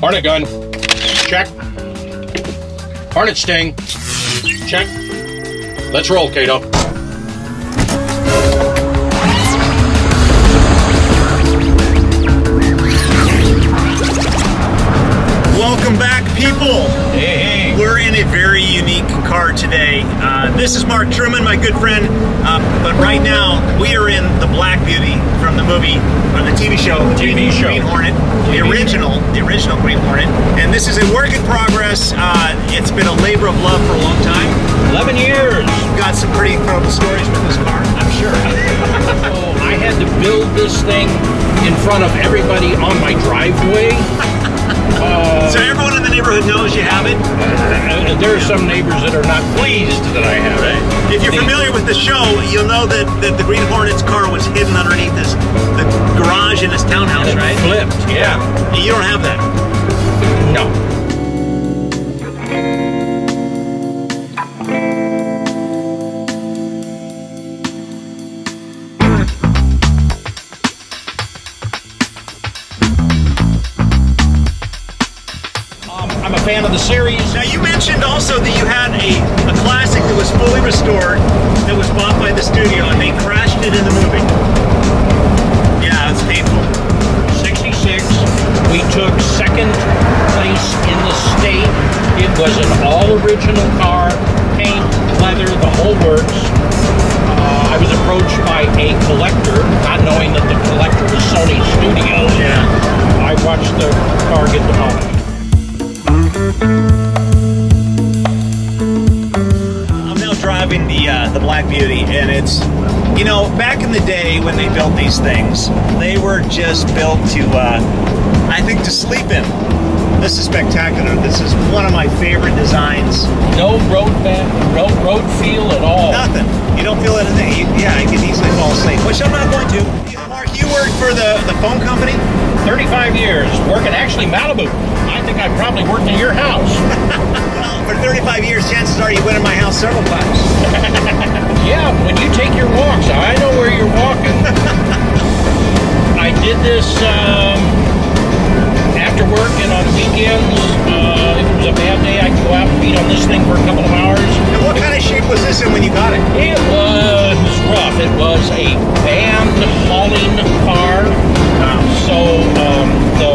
Hornet gun, check. Hornet sting, check. Let's roll, Kato. Welcome back, people. Hey, hey. We're in a very unique car today. This is Mark Truman, my good friend, but right now we are in the Black Beauty from the movie, or the TV show, Green Hornet, the original Green Hornet, and this is a work in progress. It's been a labor of love for a long time. 11 years. You've got some pretty incredible stories with this car, I'm sure. I had to build this thing in front of everybody on my driveway. So everyone in the neighborhood knows you have it? There are some neighbors that are not pleased that I have it. If you're familiar with the show, you'll know that the Green Hornet's car was hidden underneath the garage in this townhouse, and it right? Flipped, yeah. You don't have that? No. I'm a fan of the series. Now, you mentioned also that you had a classic that was fully restored, that was bought by the studio, and they crashed it in the movie. Yeah, it's painful. 66, we took second place in the state. It was an all-original car, paint, leather, the whole works. I was approached by a collector, not knowing that the collector was Sony Studios. Yeah. I watched the car get demolished. I'm now driving the Black Beauty, and it's, you know, back in the day when they built these things, they were just built to, I think, to sleep in. This is spectacular. This is one of my favorite designs. No road bend, no road feel at all. Nothing. You don't feel anything. Yeah, you can easily fall asleep, which I'm not going to. Mark, you worked for the phone company? 35 years, working actually Malibu. I think I probably worked at your house. Well, for 35 years, chances are you went in my house several times. Yeah, when you take your walks, I know where you're walking. I did this after work and on weekends. If it was a bad day, I'd go out and beat on this thing for a couple of hours. And what kind of shape was this in when you got it? It was rough. It was a van hauling car. So